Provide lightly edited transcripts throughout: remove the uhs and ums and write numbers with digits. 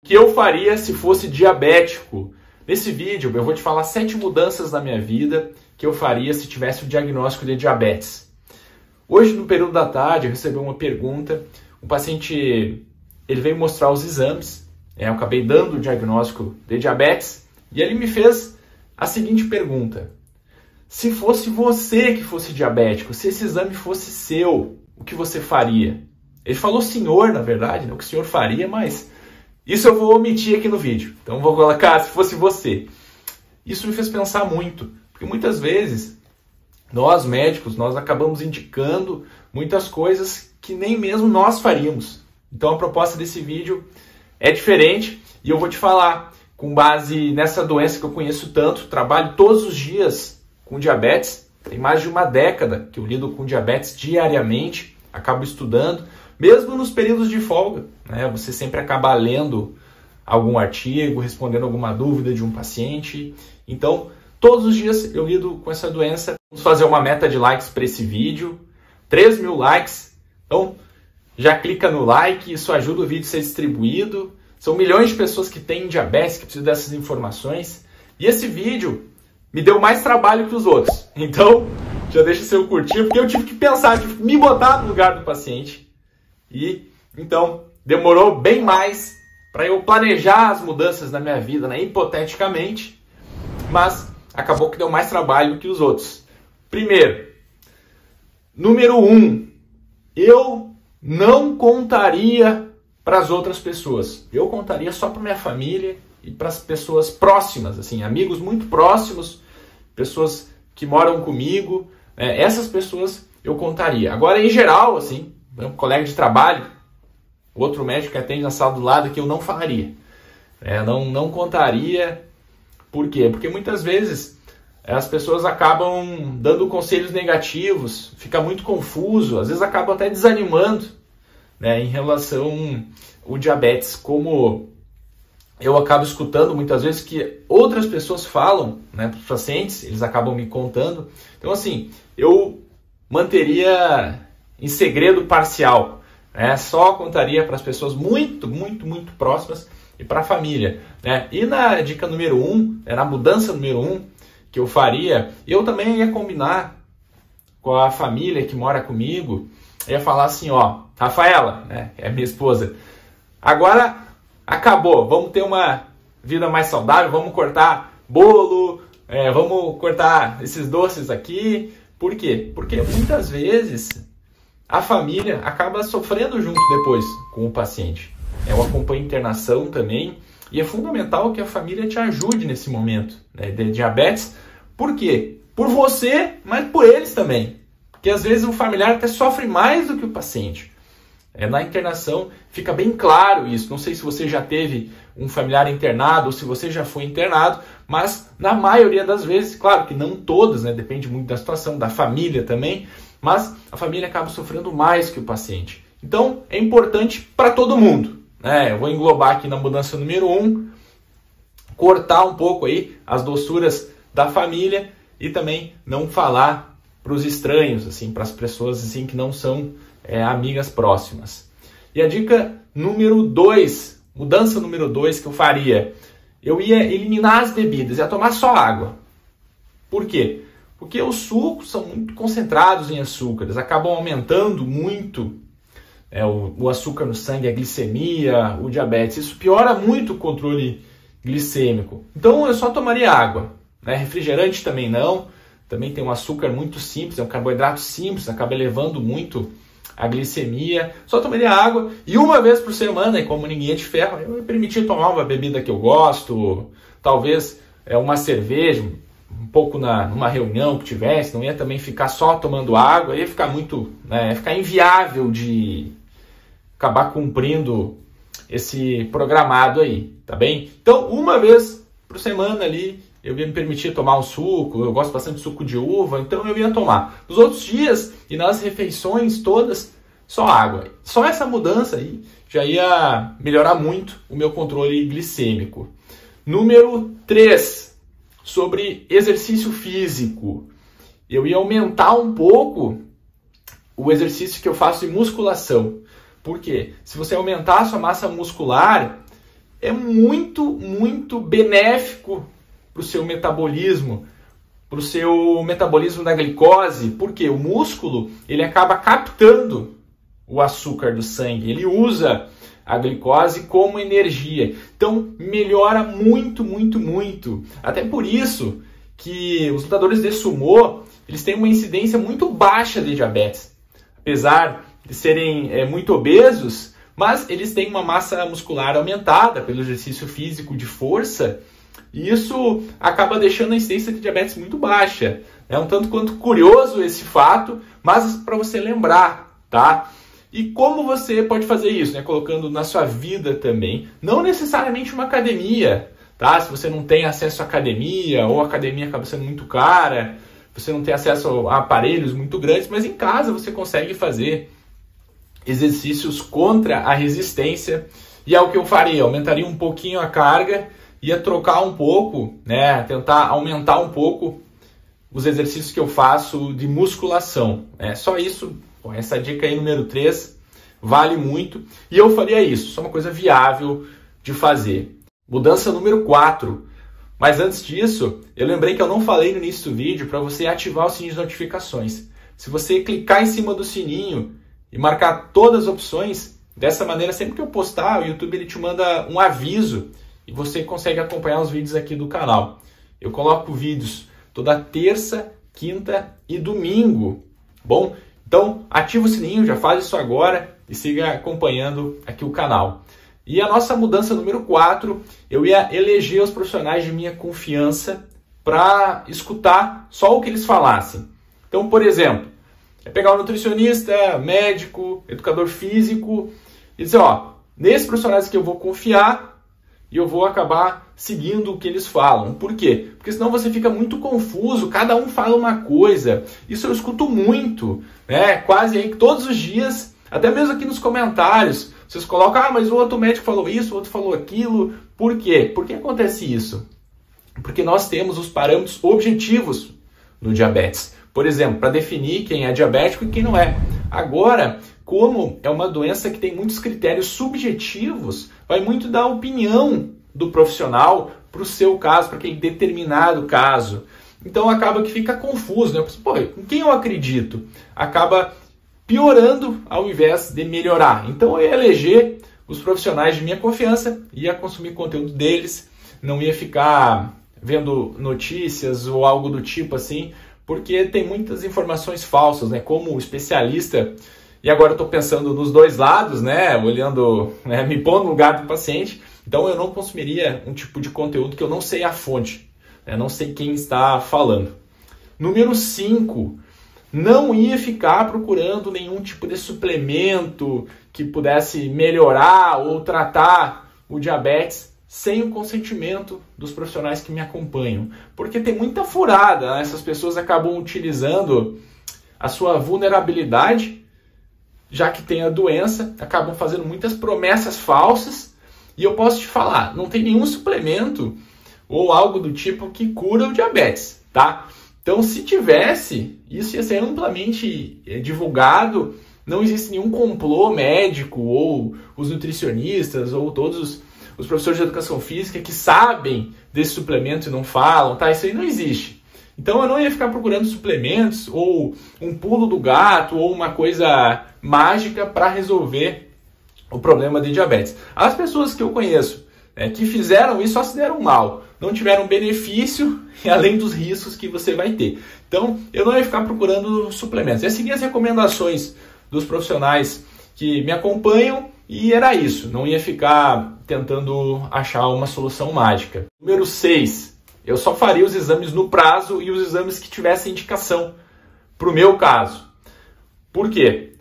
O que eu faria se fosse diabético? Nesse vídeo eu vou te falar 7 mudanças na minha vida que eu faria se tivesse o diagnóstico de diabetes. Hoje, no período da tarde, eu recebi uma pergunta. Um paciente, ele veio mostrar os exames, eu acabei dando o diagnóstico de diabetes, e ele me fez a seguinte pergunta: se fosse você que fosse diabético, se esse exame fosse seu, o que você faria? Ele falou senhor, na verdade, né? O que o senhor faria, mas isso eu vou omitir aqui no vídeo. Então vou colocar se fosse você. Isso me fez pensar muito, porque muitas vezes nós médicos, nós acabamos indicando muitas coisas que nem mesmo nós faríamos. Então a proposta desse vídeo é diferente e eu vou te falar com base nessa doença que eu conheço tanto, trabalho todos os dias com diabetes, tem mais de uma década que eu lido com diabetes diariamente, acabo estudando, mesmo nos períodos de folga, né? Você sempre acaba lendo algum artigo, respondendo alguma dúvida de um paciente. Então, todos os dias eu lido com essa doença. Vamos fazer uma meta de likes para esse vídeo. 3.000 likes. Então, já clica no like, isso ajuda o vídeo a ser distribuído. São milhões de pessoas que têm diabetes, que precisam dessas informações. E esse vídeo me deu mais trabalho que os outros. Então, já deixa seu curtir, porque eu tive que pensar, tive que me botar no lugar do paciente. E então demorou bem mais para eu planejar as mudanças na minha vida, né, hipoteticamente, mas acabou que deu mais trabalho que os outros. Primeiro, número 1, eu não contaria para as outras pessoas. Eu contaria só para minha família e para as pessoas próximas, assim, amigos muito próximos, pessoas que moram comigo, né, essas pessoas eu contaria. Agora, em geral, assim, um colega de trabalho, outro médico que atende na sala do lado, que eu não falaria. Não contaria. Por quê? Porque muitas vezes as pessoas acabam dando conselhos negativos, fica muito confuso, às vezes acabam até desanimando, né, em relação ao diabetes. Como eu acabo escutando muitas vezes que outras pessoas falam, né, para os pacientes, eles acabam me contando. Então, assim, eu manteria em segredo parcial, né? Só contaria para as pessoas muito próximas e para a família, né? E na dica número 1, na mudança número 1 que eu faria, eu também ia combinar com a família que mora comigo, ia falar assim, ó, Rafaela, né, é minha esposa, agora acabou, vamos ter uma vida mais saudável, vamos cortar bolo, vamos cortar esses doces aqui. Por quê? Porque muitas vezes a família acaba sofrendo junto depois com o paciente. Eu acompanho internação também e é fundamental que a família te ajude nesse momento, né, de diabetes. Por quê? Por você, mas por eles também. Porque às vezes o familiar até sofre mais do que o paciente. Na internação fica bem claro isso. Não sei se você já teve um familiar internado ou se você já foi internado, mas na maioria das vezes, claro que não todas, né, depende muito da situação, da família também, mas a família acaba sofrendo mais que o paciente. Então, é importante para todo mundo, né? Eu vou englobar aqui na mudança número 1, cortar um pouco aí as doçuras da família e também não falar para os estranhos, assim, para as pessoas assim, que não são amigas próximas. E a dica número 2, mudança número 2 que eu faria, eu ia eliminar as bebidas, ia tomar só água. Por quê? Porque os sucos são muito concentrados em açúcar, eles acabam aumentando muito o açúcar no sangue, a glicemia, o diabetes. Isso piora muito o controle glicêmico. Então eu só tomaria água, né? Refrigerante também não, também tem um açúcar muito simples, é um carboidrato simples, acaba elevando muito a glicemia. Só tomaria água e uma vez por semana, como ninguém é de ferro, eu me permitia tomar uma bebida que eu gosto, talvez uma cerveja, um pouco numa reunião que tivesse, não ia também ficar só tomando água, ia ficar muito, né, ia ficar inviável de acabar cumprindo esse programado aí, tá bem? Então, uma vez por semana ali, eu ia me permitir tomar um suco, eu gosto bastante de suco de uva, então eu ia tomar. Nos outros dias e nas refeições todas, só água. Só essa mudança aí já ia melhorar muito o meu controle glicêmico. Número 3. Sobre exercício físico, eu ia aumentar um pouco o exercício que eu faço de musculação. Por quê? Se você aumentar a sua massa muscular, é muito, muito benéfico para o seu metabolismo, da glicose, porque o músculo ele acaba captando o açúcar do sangue, ele usa a glicose como energia. Então melhora muito, muito, muito. Até por isso que os lutadores de sumô, eles têm uma incidência muito baixa de diabetes. Apesar de serem muito obesos, mas eles têm uma massa muscular aumentada pelo exercício físico de força, e isso acaba deixando a incidência de diabetes muito baixa. É um tanto quanto curioso esse fato, mas para você lembrar, tá? E como você pode fazer isso, né? Colocando na sua vida também, não necessariamente uma academia, tá? Se você não tem acesso à academia, ou a academia acaba sendo muito cara, você não tem acesso a aparelhos muito grandes, mas em casa você consegue fazer exercícios contra a resistência. E é o que eu faria, aumentaria um pouquinho a carga, ia trocar um pouco, né? Tentar aumentar um pouco os exercícios que eu faço de musculação, né? Só isso. Bom, essa dica aí, número 3, vale muito. E eu faria isso, só uma coisa viável de fazer. Mudança número 4. Mas antes disso, eu lembrei que eu não falei no início do vídeo para você ativar o sininho de notificações. Se você clicar em cima do sininho e marcar todas as opções, dessa maneira, sempre que eu postar, o YouTube ele te manda um aviso e você consegue acompanhar os vídeos aqui do canal. Eu coloco vídeos toda terça, quinta e domingo. Bom, então, ativa o sininho, já faz isso agora e siga acompanhando aqui o canal. E a nossa mudança número 4, eu ia eleger os profissionais de minha confiança para escutar só o que eles falassem. Então, por exemplo, é pegar um nutricionista, médico, educador físico e dizer, ó, nesses profissionais que eu vou confiar e eu vou acabar seguindo o que eles falam. Por quê? Porque senão você fica muito confuso, cada um fala uma coisa. Isso eu escuto muito, né? Quase aí todos os dias, até mesmo aqui nos comentários, vocês colocam, ah, mas o outro médico falou isso, o outro falou aquilo. Por quê? Por que acontece isso? Porque nós temos os parâmetros objetivos no diabetes. Por exemplo, para definir quem é diabético e quem não é. Agora, como é uma doença que tem muitos critérios subjetivos, vai muito da opinião do profissional para o seu caso, para aquele determinado caso. Então acaba que fica confuso, né? Pô, com quem eu acredito? Acaba piorando ao invés de melhorar. Então eu ia eleger os profissionais de minha confiança, ia consumir conteúdo deles, não ia ficar vendo notícias ou algo do tipo assim, porque tem muitas informações falsas, né? Como especialista, e agora eu estou pensando nos dois lados, né? Olhando, né? Me pondo no lugar do paciente. Então eu não consumiria um tipo de conteúdo que eu não sei a fonte, né? Não sei quem está falando. Número 5, não ia ficar procurando nenhum tipo de suplemento que pudesse melhorar ou tratar o diabetes sem o consentimento dos profissionais que me acompanham. Porque tem muita furada, né? Essas pessoas acabam utilizando a sua vulnerabilidade, já que tem a doença, acabam fazendo muitas promessas falsas. E eu posso te falar, não tem nenhum suplemento ou algo do tipo que cura o diabetes, tá? Então, se tivesse, isso ia ser amplamente divulgado, não existe nenhum complô médico ou os nutricionistas ou todos os professores de educação física que sabem desse suplemento e não falam, tá? Isso aí não existe. Então, eu não ia ficar procurando suplementos ou um pulo do gato ou uma coisa mágica para resolver o problema de diabetes. As pessoas que eu conheço, né, que fizeram isso só se deram mal, não tiveram benefício e além dos riscos que você vai ter. Então, eu não ia ficar procurando suplementos. Eu segui as recomendações dos profissionais que me acompanham e era isso. Não ia ficar tentando achar uma solução mágica. Número 6, eu só faria os exames no prazo e os exames que tivessem indicação para o meu caso. Por quê?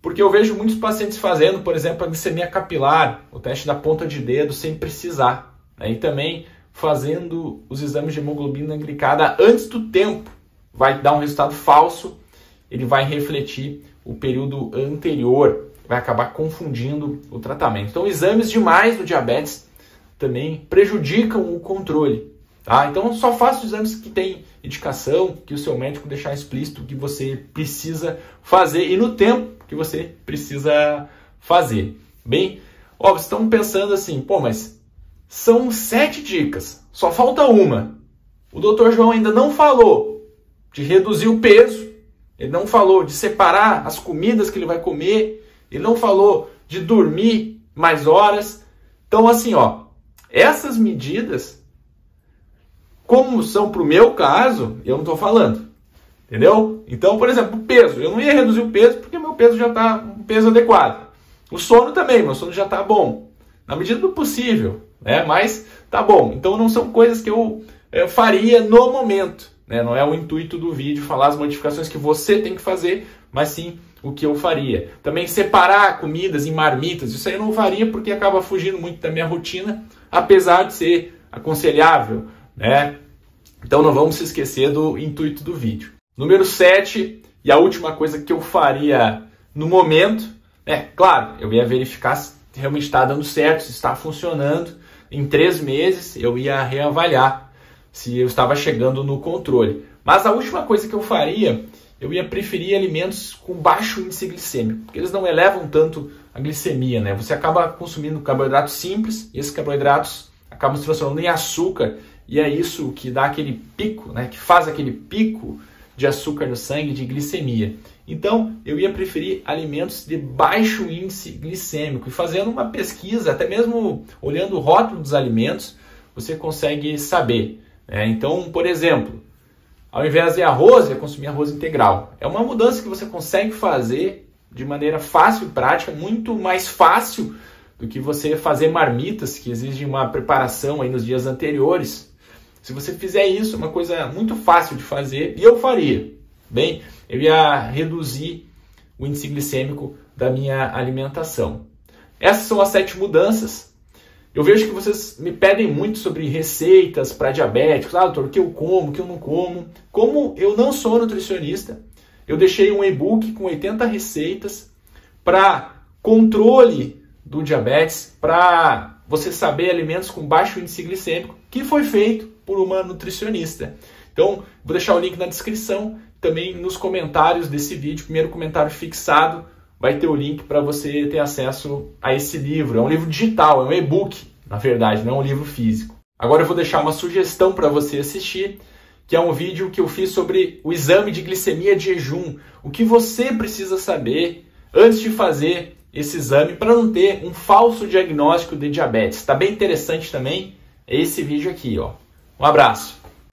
Porque eu vejo muitos pacientes fazendo, por exemplo, a glicemia capilar, o teste da ponta de dedo, sem precisar, né? E também fazendo os exames de hemoglobina glicada antes do tempo. Vai dar um resultado falso, ele vai refletir o período anterior, vai acabar confundindo o tratamento. Então, exames demais do diabetes também prejudicam o controle, tá? Então, só faça os exames que tem indicação, que o seu médico deixar explícito que você precisa fazer e no tempo que você precisa fazer. Bem, ó, vocês estão pensando assim, pô, mas São 7 dicas, só falta uma. O Dr. João ainda não falou de reduzir o peso, ele não falou de separar as comidas que ele vai comer, ele não falou de dormir mais horas. Então, assim, ó, essas medidas, como são pro meu caso, eu não estou falando, entendeu? Então, por exemplo, o peso, eu não ia reduzir o peso porque meu peso já está um peso adequado. O sono também, meu sono já está bom, na medida do possível. Né? Mas tá bom, então não são coisas que eu faria no momento, né? Não é o intuito do vídeo falar as modificações que você tem que fazer, mas sim o que eu faria. Também separar comidas em marmitas, isso aí eu não faria porque acaba fugindo muito da minha rotina, apesar de ser aconselhável, né? Então não vamos se esquecer do intuito do vídeo. Número 7, e a última coisa que eu faria no momento, é claro, eu ia verificar se realmente está dando certo, se está funcionando. Em 3 meses eu ia reavaliar se eu estava chegando no controle. Mas a última coisa que eu faria, eu ia preferir alimentos com baixo índice glicêmico, porque eles não elevam tanto a glicemia, né? Você acaba consumindo carboidratos simples, e esses carboidratos acabam se transformando em açúcar, e é isso que dá aquele pico, né? Que faz aquele pico de açúcar no sangue, de glicemia. Então, eu ia preferir alimentos de baixo índice glicêmico. E fazendo uma pesquisa, até mesmo olhando o rótulo dos alimentos, você consegue saber, né? Então, por exemplo, ao invés de arroz, eu consumi arroz integral. É uma mudança que você consegue fazer de maneira fácil e prática, muito mais fácil do que você fazer marmitas, que exigem uma preparação aí nos dias anteriores. Se você fizer isso, é uma coisa muito fácil de fazer, e eu faria. Bem, eu ia reduzir o índice glicêmico da minha alimentação. Essas são as 7 mudanças. Eu vejo que vocês me pedem muito sobre receitas para diabéticos. Ah, doutor, o que eu como, o que eu não como. Como eu não sou nutricionista, eu deixei um e-book com 80 receitas para controle do diabetes, para você saber alimentos com baixo índice glicêmico, que foi feito por uma nutricionista. Então, vou deixar o link na descrição, também nos comentários desse vídeo, primeiro comentário fixado, vai ter o link para você ter acesso a esse livro. É um livro digital, é um e-book, na verdade, não é um livro físico. Agora eu vou deixar uma sugestão para você assistir, que é um vídeo que eu fiz sobre o exame de glicemia de jejum, o que você precisa saber antes de fazer esse exame para não ter um falso diagnóstico de diabetes. Está bem interessante também esse vídeo aqui, ó. Um abraço!